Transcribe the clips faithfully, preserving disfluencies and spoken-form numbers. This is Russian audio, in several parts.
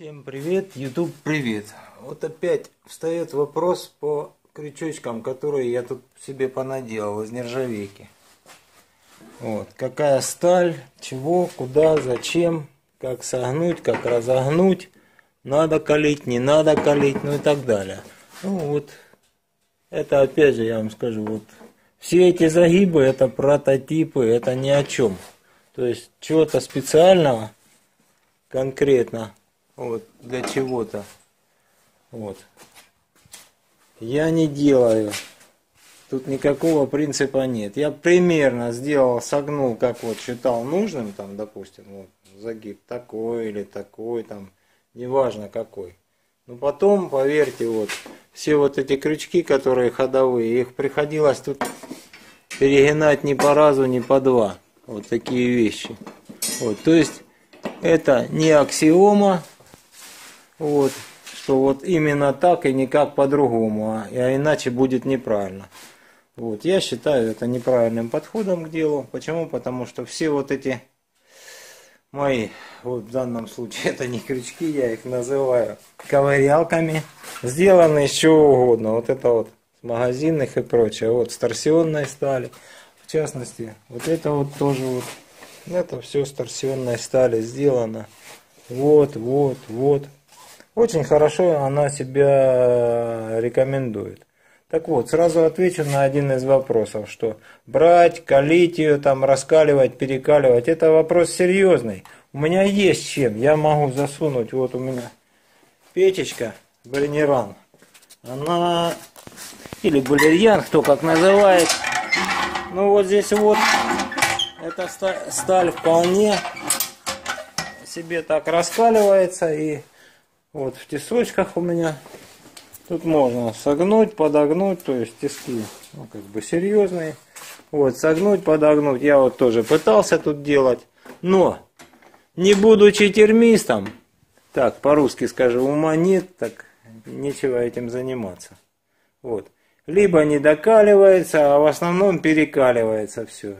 Всем привет, YouTube, привет. Вот опять встает вопрос по крючочкам, которые я тут себе понаделал из нержавейки. Вот, какая сталь, чего, куда, зачем, как согнуть, как разогнуть, надо калить, не надо калить, ну и так далее. Ну вот, это опять же я вам скажу, вот все эти загибы, это прототипы, это ни о чем. То есть чего-то специального, конкретно, вот, для чего-то, вот, я не делаю. Тут никакого принципа нет. Я примерно сделал, согнул, как вот считал нужным, там, допустим, вот, загиб такой или такой, там, неважно какой. Но потом, поверьте, вот, все вот эти крючки, которые ходовые, их приходилось тут перегинать ни по разу, ни по два. Вот такие вещи. Вот, то есть, это не аксиома, вот, что вот именно так и никак по-другому, а, а иначе будет неправильно. Вот, я считаю это неправильным подходом к делу. Почему? Потому что все вот эти мои, вот в данном случае это не крючки, я их называю ковырялками, сделаны из чего угодно. Вот это вот с магазинных и прочее. Вот с торсионной стали. В частности, вот это вот тоже вот. Это все с торсионной стали сделано. Вот, вот, вот. Очень хорошо она себя рекомендует. Так вот, сразу отвечу на один из вопросов, что брать, калить ее, там, раскаливать, перекаливать, это вопрос серьезный. У меня есть чем, я могу засунуть, вот у меня печечка, булерьян, она, или булерьян, кто как называет, ну вот здесь вот, эта сталь вполне себе так раскаливается и... Вот в тесочках у меня тут можно согнуть, подогнуть, то есть тиски, ну, как бы серьезные. Вот согнуть, подогнуть, я вот тоже пытался тут делать, но не будучи термистом, так по-русски скажу, ума нет, так нечего этим заниматься. Вот либо не докаливается, а в основном перекаливается все.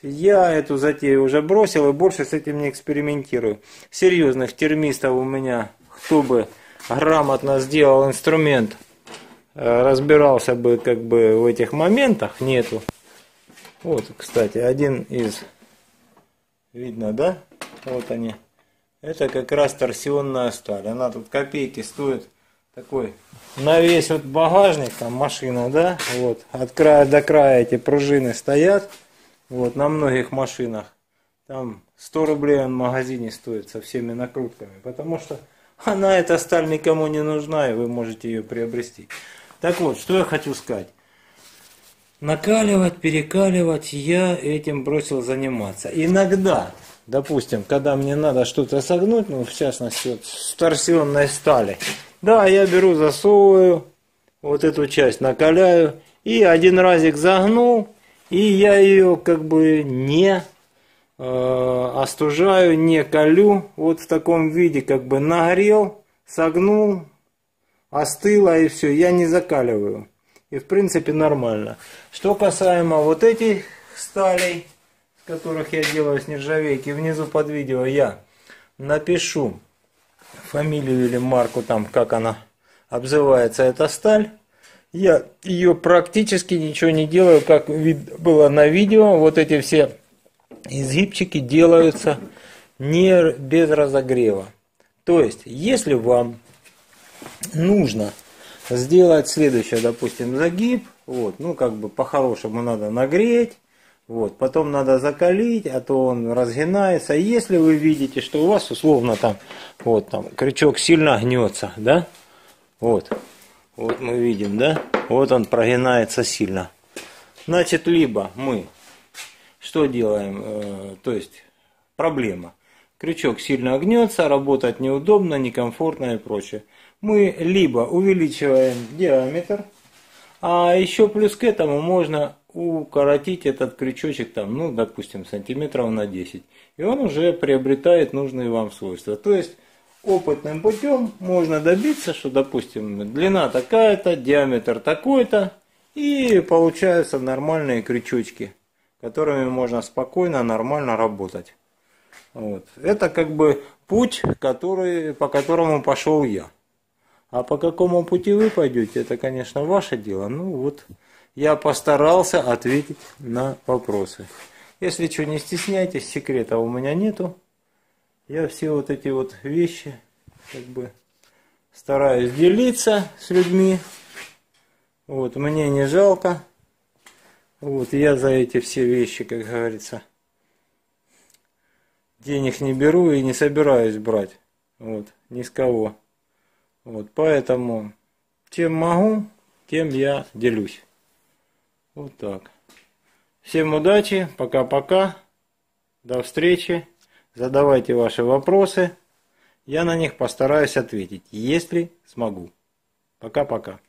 Я эту затею уже бросил и больше с этим не экспериментирую. Серьезных термистов у меня, кто бы грамотно сделал инструмент, разбирался бы как бы в этих моментах, нету. Вот, кстати, один из, видно, да? Вот они. Это как раз торсионная сталь. Она тут копейки стоит, такой на весь вот багажник, там машина, да? Вот, от края до края эти пружины стоят. Вот, на многих машинах. Там сто рублей он в магазине стоит со всеми накрутками, потому что она, эта сталь, никому не нужна, и вы можете ее приобрести. Так вот, что я хочу сказать. Накаливать, перекаливать, я этим бросил заниматься. Иногда, допустим, когда мне надо что-то согнуть, ну, в частности, вот, с торсионной стали, да, я беру, засовываю, вот эту часть накаляю, и один разик загнул, и я ее как бы не... остужаю, не колю, вот в таком виде, как бы нагрел, согнул, остыло и все, я не закаливаю. И в принципе нормально. Что касаемо вот этих сталей, с которых я делаю с нержавейки, внизу под видео я напишу фамилию или марку, там как она обзывается, эта сталь. Я ее практически ничего не делаю, как было на видео, вот эти все изгибчики делаются не без разогрева. То есть, если вам нужно сделать следующее, допустим, загиб, вот, ну как бы по-хорошему надо нагреть, вот, потом надо закалить, а то он разгинается. Если вы видите, что у вас условно там, вот там крючок сильно гнется, да, вот, вот мы видим, да, вот он прогинается сильно. Значит, либо мы что делаем? То есть, проблема. Крючок сильно гнется, работать неудобно, некомфортно и прочее. Мы либо увеличиваем диаметр, а еще плюс к этому можно укоротить этот крючочек, там, ну, допустим, сантиметров на десять. И он уже приобретает нужные вам свойства. То есть, опытным путем можно добиться, что, допустим, длина такая-то, диаметр такой-то, и получаются нормальные крючочки, которыми можно спокойно, нормально работать. Вот. Это как бы путь, который, по которому пошел я. А по какому пути вы пойдете, это, конечно, ваше дело. Ну вот, я постарался ответить на вопросы. Если что, не стесняйтесь, секрета у меня нету. Я все вот эти вот вещи как бы стараюсь делиться с людьми. Вот, мне не жалко. Вот, я за эти все вещи, как говорится, денег не беру и не собираюсь брать. Вот, ни с кого. Вот, поэтому, чем могу, тем я делюсь. Вот так. Всем удачи, пока-пока, до встречи, задавайте ваши вопросы, я на них постараюсь ответить, если смогу. Пока-пока.